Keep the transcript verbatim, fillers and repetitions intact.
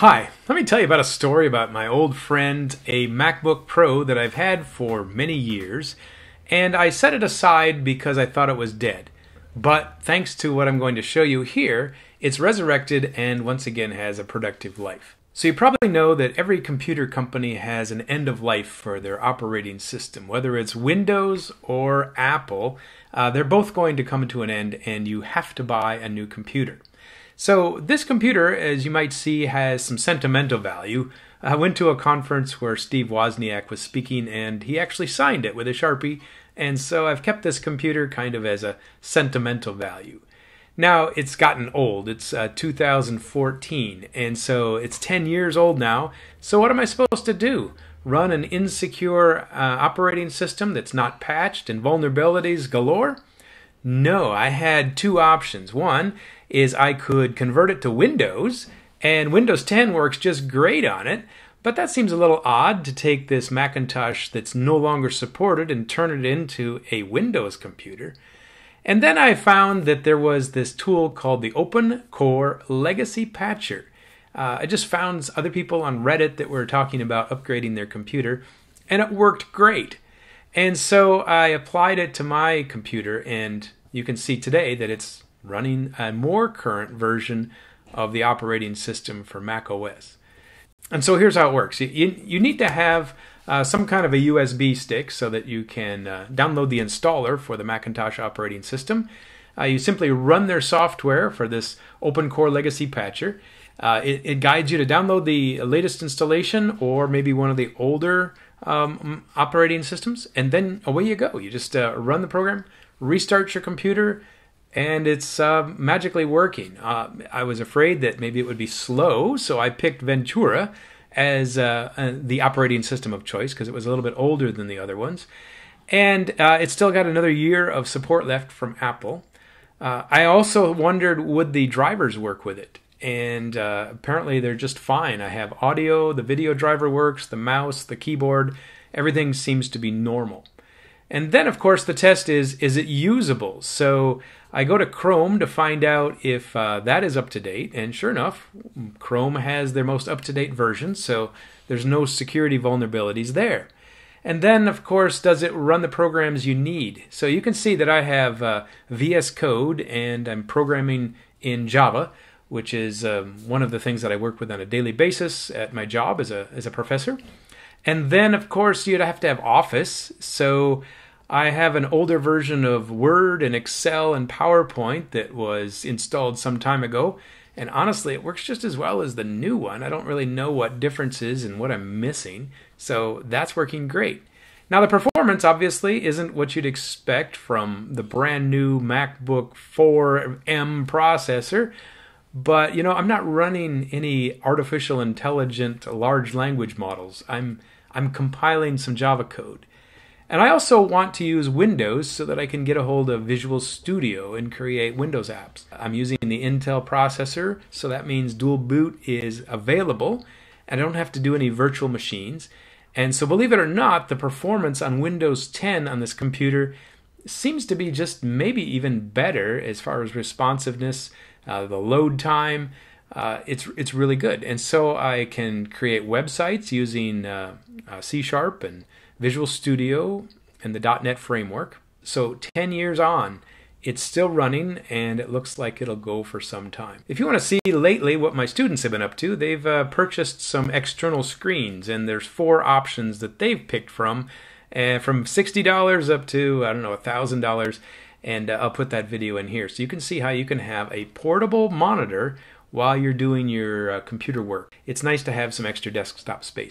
Hi, let me tell you about a story about my old friend, a MacBook Pro that I've had for many years, and I set it aside because I thought it was dead. But thanks to what I'm going to show you here, it's resurrected and once again has a productive life. So you probably know that every computer company has an end of life for their operating system, whether it's Windows or Apple, uh, they're both going to come to an end and you have to buy a new computer. So this computer, as you might see, has some sentimental value. I went to a conference where Steve Wozniak was speaking, and he actually signed it with a Sharpie, and so I've kept this computer kind of as a sentimental value. Now, it's gotten old. It's uh, two thousand fourteen, and so it's ten years old now. So what am I supposed to do? Run an insecure uh, operating system that's not patched and vulnerabilities galore? No, I had two options. One is I could convert it to Windows, and Windows ten works just great on it, but that seems a little odd to take this Macintosh that's no longer supported and turn it into a Windows computer. And then I found that there was this tool called the OpenCore Legacy Patcher. Uh, I just found other people on Reddit that were talking about upgrading their computer, and it worked great. And so I applied it to my computer, and you can see today that it's running a more current version of the operating system for macOS. And so here's how it works. You, you need to have uh, some kind of a U S B stick so that you can uh, download the installer for the Macintosh operating system. Uh, you simply run their software for this OpenCore Legacy Patcher. Uh, it, it guides you to download the latest installation or maybe one of the older um, operating systems, and then away you go. You just uh, run the program, restart your computer, and it's uh, magically working. Uh, I was afraid that maybe it would be slow, so I picked Ventura as uh, uh, the operating system of choice because it was a little bit older than the other ones. And uh, it's still got another year of support left from Apple. Uh, I also wondered, would the drivers work with it? And uh, apparently they're just fine. I have audio, the video driver works, the mouse, the keyboard, everything seems to be normal. And then, of course, the test is, is it usable? So I go to Chrome to find out if uh, that is up to date. And sure enough, Chrome has their most up-to-date version, so there's no security vulnerabilities there. And then, of course, does it run the programs you need? So you can see that I have uh, V S Code, and I'm programming in Java, which is um, one of the things that I work with on a daily basis at my job as a, as a professor. And then, of course, you'd have to have Office. So I have an older version of Word and Excel and PowerPoint that was installed some time ago. And honestly, it works just as well as the new one. I don't really know what difference is and what I'm missing. So that's working great. Now, the performance, obviously, isn't what you'd expect from the brand new MacBook four M processor. But, you know, I'm not running any artificial intelligent large language models. I'm, I'm compiling some Java code. And I also want to use Windows so that I can get a hold of Visual Studio and create Windows apps. I'm using the Intel processor, so that means dual boot is available, and I don't have to do any virtual machines. And so, believe it or not, the performance on Windows ten on this computer seems to be just maybe even better as far as responsiveness. Uh, the load time, uh, it's, it's really good. And so I can create websites using uh, uh, C sharp and Visual Studio and the dot net framework. So ten years on, it's still running, and it looks like it'll go for some time. If you want to see lately what my students have been up to, they've uh, purchased some external screens, and there's four options that they've picked from, uh, from sixty dollars up to, I don't know, a thousand dollars. And uh, I'll put that video in here so you can see how you can have a portable monitor while you're doing your uh, computer work. It's nice to have some extra desktop space.